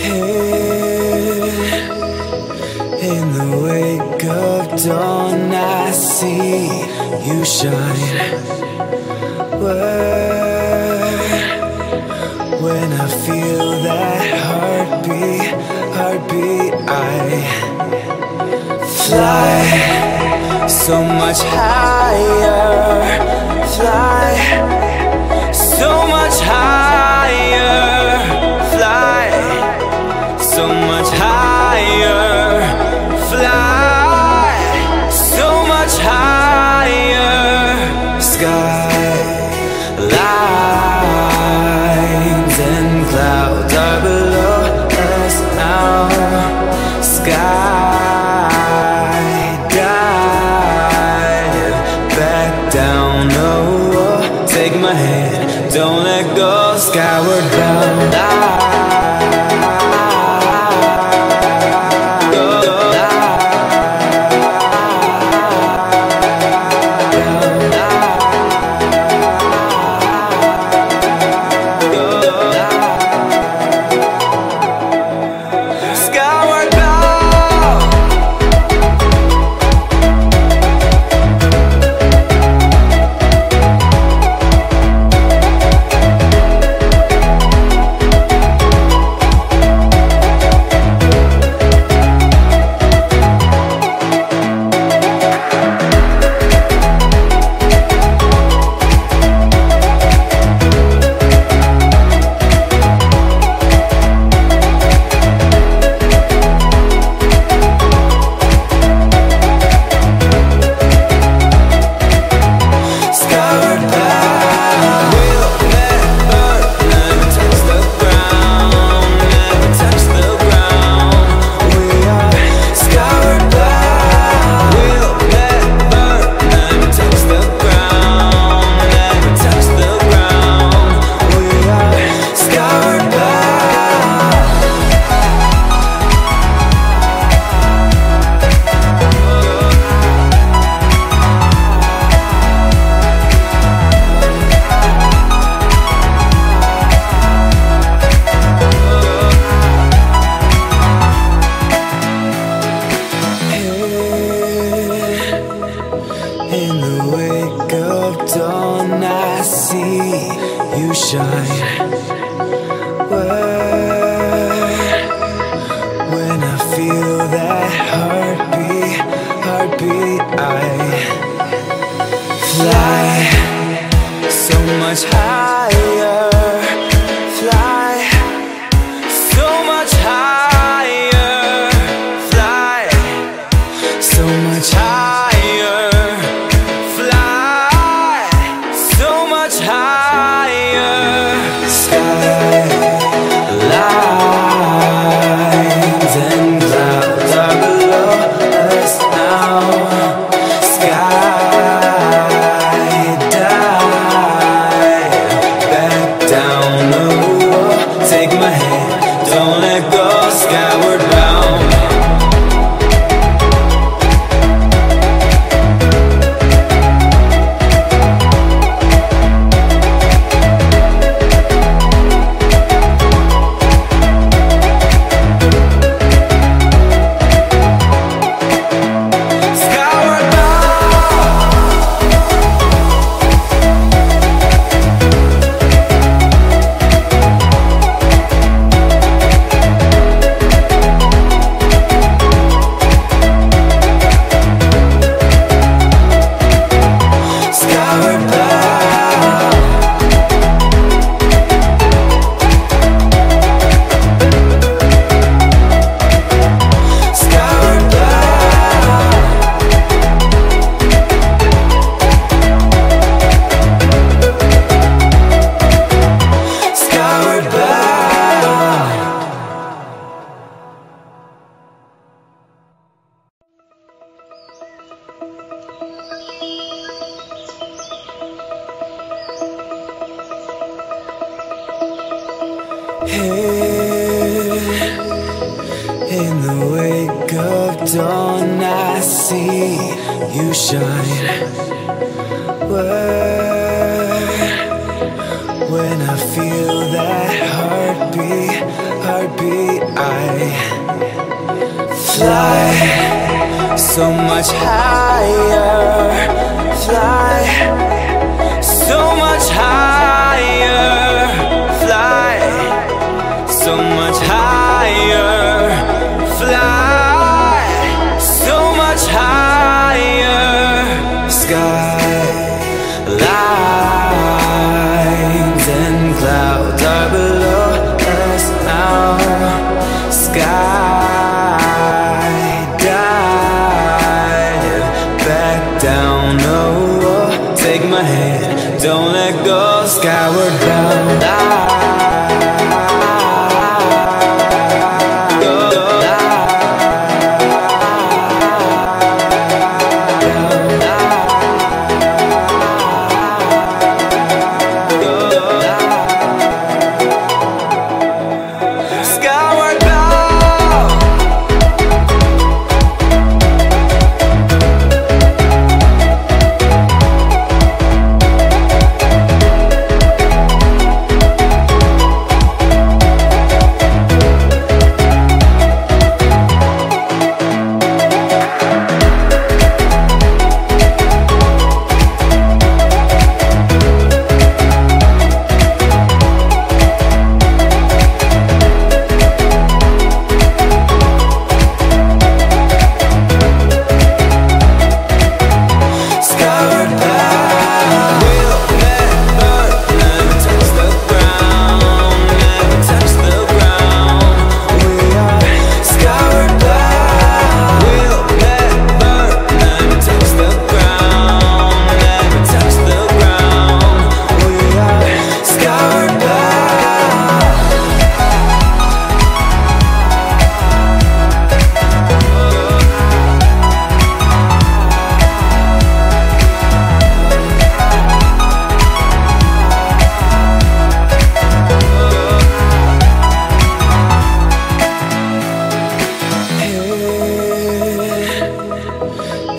Here, in the wake of dawn, I see you shine. When I feel that heartbeat, I fly so much higher. Fly so much higher. Fly so much higher. Fly so much higher. Skylines and clouds are below us now. Skydive back down the wall. Take my hand, don't let go. Skyward bound. In the wake of dawn, I see you shine. When I feel that heartbeat, I fly so much higher. Fly so much higher. Fly so much higher. In the wake of dawn, I see you shine. When I feel that heartbeat, Fly so much higher, fly so much higher, fly so much higher, fly so much higher. Skylines and clouds are below us now. Down, oh, oh, take my hand, don't let go, skyward bound.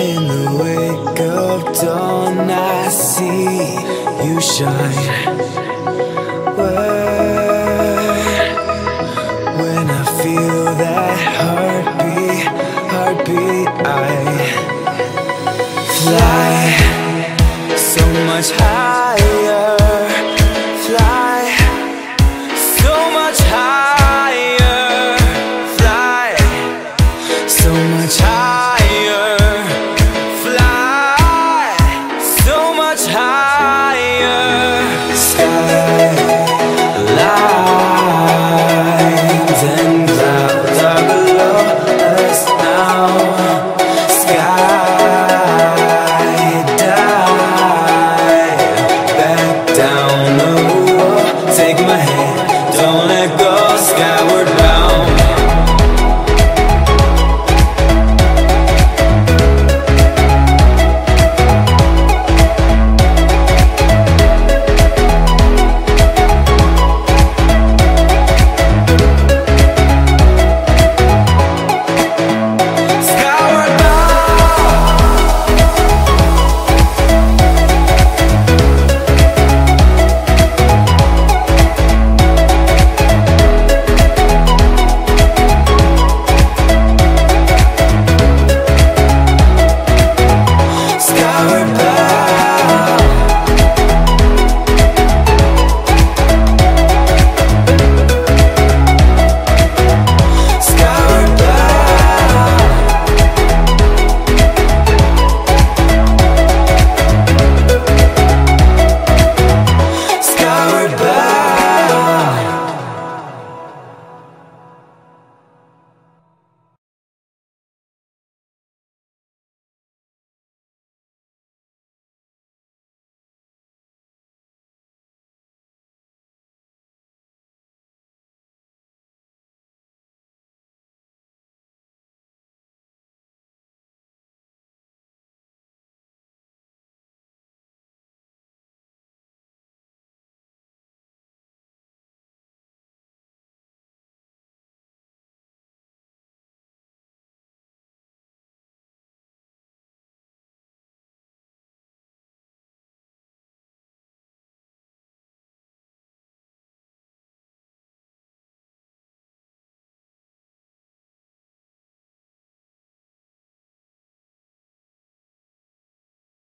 In the wake of dawn, I see you shine. When I feel that heartbeat, I fly so much higher.